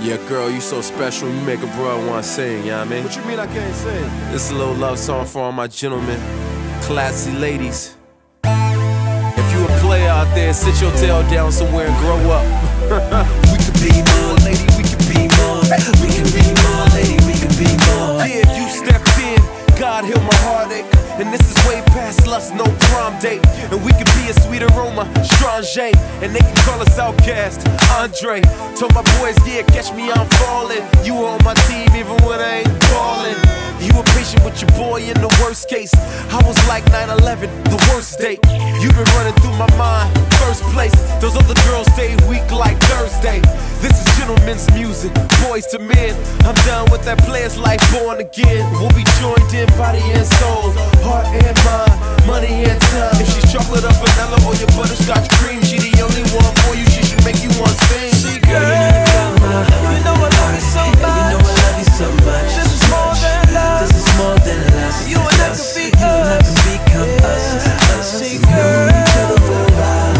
Yeah, girl, you so special, you make a bro wanna sing, you know what I mean? What you mean I can't sing? This is a little love song for all my gentlemen, classy ladies. If you a player out there, sit your tail down somewhere and grow up. We could be more, lady, we could be more. We could be more, lady, we could be more. Yeah, if you stepped in, God heal my heartache. And this is way past lust, no prom date. And we could be a sweet aroma, strange. And they can call us outcast, Andre. Told my boys, yeah, catch me, I'm falling. You were on my team even when I ain't ballin'. You were patient with your boy in the worst case. I was like 9/11, the worst date. You've been running through my mind, first place. Those other girls stay weak like Thursday. This is gentlemen's music, boys to men. I'm done with that player's life, born again. We'll be joined in body and soul, heart and mind, money and time. If she's chocolate or vanilla or your butterscotch cream, she the only one for you, she should make you want to sing. She girl, you know I love you so much. You know I love you so much. This is more than love. This is more than love. You and I could be us. You and I could become us. She girl,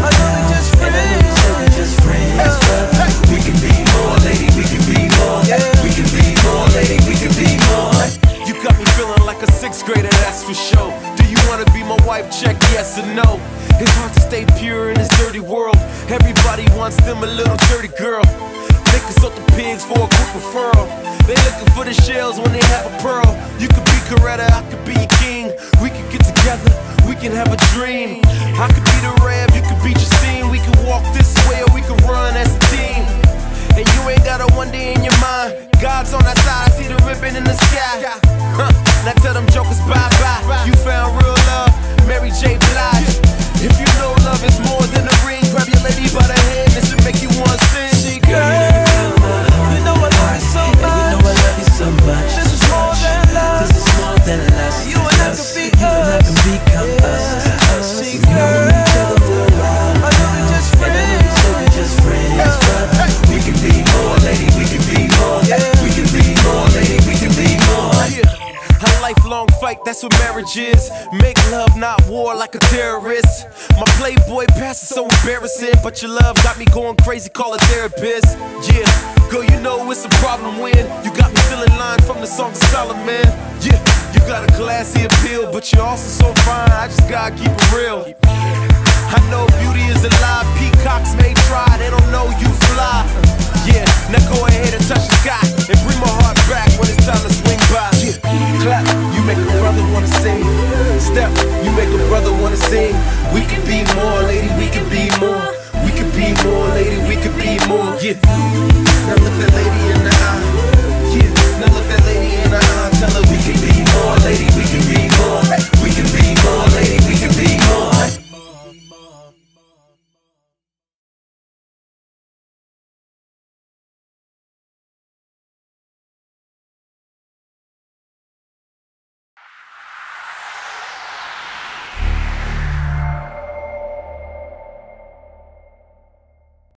I know we just friends. We can be more, lady, we can be more. We can be more, lady, we can be more. You got me feeling like a sixth grader, that's for sure. Do you wanna be my wife? Check yes or no. It's hard to stay pure in this dirty world. Everybody wants them a little dirty girl. They consult the pigs for a quick referral. They looking for the shells when they have a pearl. You could be Coretta, I could be King. We could get together, we can have a dream. I could be the Rev, you could be Justine. We could walk this way or we could run as a team. And you ain't got a one day in your mind. God's on our side, I see the ribbon in the sky. Now tell them jokers bye-bye. You found real love, Mary J. Blige. If you know love is more than a ring, grab your lady by the hand, this should make you want to sing. She girl, you know I love you so much. You know I love you so much. This is more than love. This is more than love. You and I could be us. You and I could become us. She girl, I know we're just friends. We can be more, lady. We can be more. We can be more, lady. We can be more. A lifelong fight, that's what marriage is. Make love, not war, like a terrorist. My Playboy past is so embarrassing, but your love got me going crazy, call a therapist. Yeah, girl, you know it's a problem when you got me still in line from the song of Solomon. Yeah, you got a classy appeal, but you're also so fine, I just gotta keep it real. I know beauty is a lie, peacocks may try, they don't know you fly. Yeah, now go ahead and touch the sky, and bring my heart back when it's time to swing by. Yeah. Clap, you make a brother wanna sing. Step, you make a brother wanna sing. We can be more, lady, we can be more. We can be more, lady, we can be more. Yeah. Now look that lady